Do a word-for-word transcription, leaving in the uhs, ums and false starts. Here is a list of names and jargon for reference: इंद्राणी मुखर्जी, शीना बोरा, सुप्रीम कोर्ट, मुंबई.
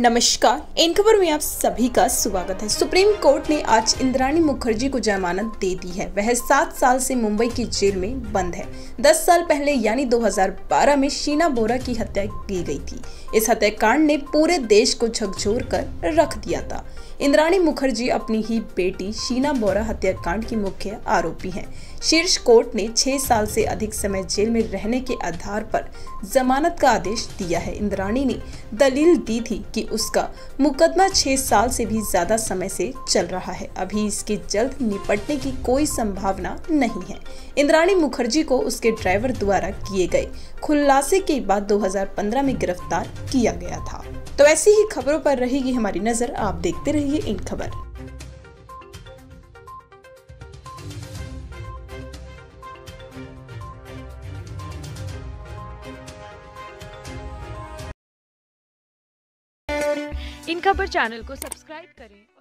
नमस्कार, इन खबर में आप सभी का स्वागत है। सुप्रीम कोर्ट ने आज इंद्राणी मुखर्जी को जमानत दे दी है। वह सात साल से मुंबई की जेल में बंद है। दस साल पहले यानी दो हज़ार बारह में शीना बोरा की हत्या की गई थी। इस हत्याकांड ने पूरे देश को झकझोर कर रख दिया था। इंद्राणी मुखर्जी अपनी ही बेटी शीना बोरा हत्याकांड की मुख्य आरोपी है। शीर्ष कोर्ट ने छह साल से अधिक समय जेल में रहने के आधार पर जमानत का आदेश दिया है। इंद्राणी ने दलील दी थी कि उसका मुकदमा छह साल से भी ज्यादा समय से चल रहा है, अभी इसके जल्द निपटने की कोई संभावना नहीं है। इंद्राणी मुखर्जी को उसके ड्राइवर द्वारा किए गए खुलासे के बाद दो हज़ार पंद्रह में गिरफ्तार किया गया था। तो ऐसी ही खबरों पर रहेगी हमारी नजर। आप देखते रहिए इन खबर। इन खबर चैनल को सब्सक्राइब करें।